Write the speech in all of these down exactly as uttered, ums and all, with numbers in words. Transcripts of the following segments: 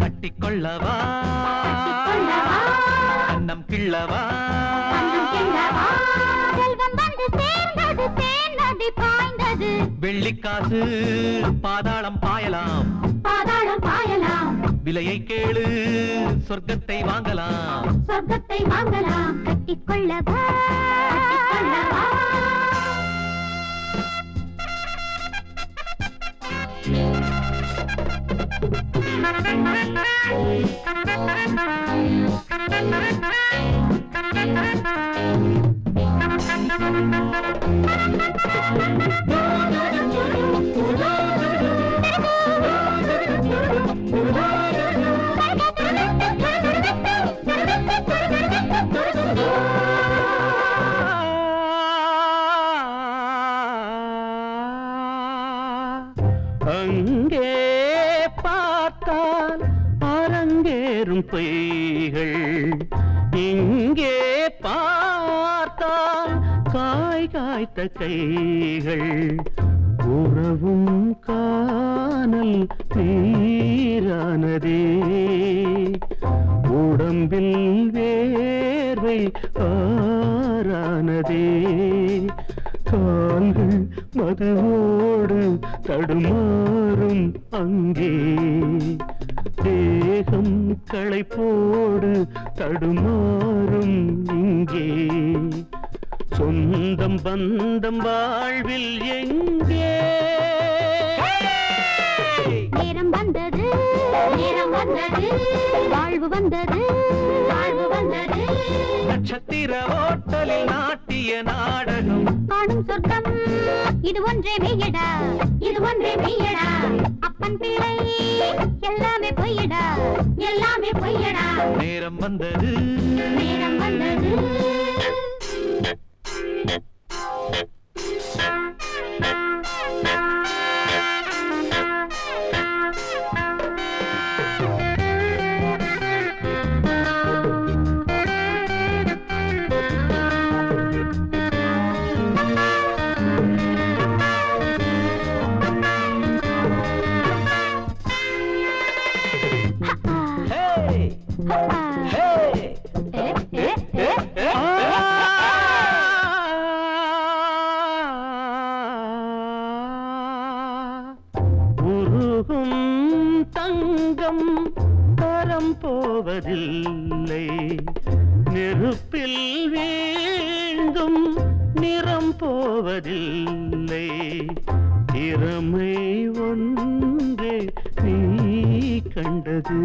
கட்டிக்கொள்ளவா கண்ணம் கிள்ளவா செல்வம் வந்து சேர்ந்தது தேனடி பாய்ந்தது வெள்ளிக்காசு பாதாளம் பாயலாம் பாதாளம் பாயலாம் விலையை கேளு சொர்க்கத்தை வாங்கலாம் சொர்க்கத்தை வாங்கலாம் கட்டிக்கொள்ளவா கட்டிக்கொள்ளவா अंगे पाताल அரங்கேறும் பொய்கள் இங்கே பார்த்தால் காய் காய்த்த கைகள் உறவும் காணல் நீரானதே உடம்பில் வேர்வை ஆறானதே கால்கள் மதுவோடு தடுமாறும் அங்கே தேகம் களைப்போடு தடுமாறும் இங்கே சொந்தம் பந்தம் வாழ்வில் எங்கே நேரம் வந்தது நேரம் வந்தது வாழ்வு வந்தது வாழ்வு வந்தது நட்சத்திர ஓட்டலில் நாட்டிய நாடகம் காணும் சொர்க்கம் இது ஒன்றே மெய்யடா இது ஒன்றே மெய்யடா அப்பன் பிள்ளை எல்லாமே பொய்யடா எல்லாமே பொய்யடா நேரம் வந்தது நேரம் வந்தது தங்கம் தரம் போவதில்லை நெருப்பில் வீழ்ந்தும் நிறம் போவதில்லை திறமை ஒன்றே நீ கண்டது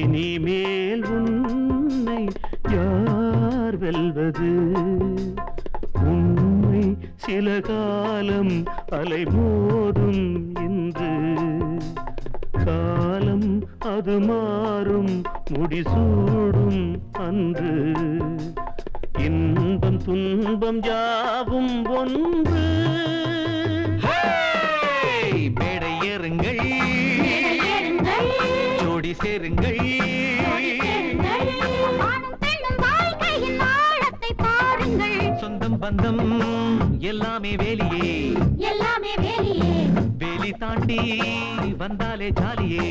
இனிமேல் உன்னை யார் வெல்வது உன்னை சில காலம் அலைமோதும் இன்று காலம் அது மாறும் முடிசூடும் அன்று இன்பம் துன்பம் யாவும் ஒன்று மேடை ஏறுங்கள் ஜோடி சேருங்கள் சொந்தம் பந்தம் எல்லாமே வேலியே எல்லாமே வேலியே வேலி தாண்டி வந்தாலே ஜாலியே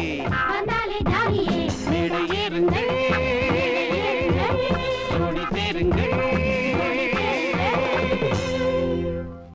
வந்தாலே ஜாலியே மேடை ஏறுங்கள்।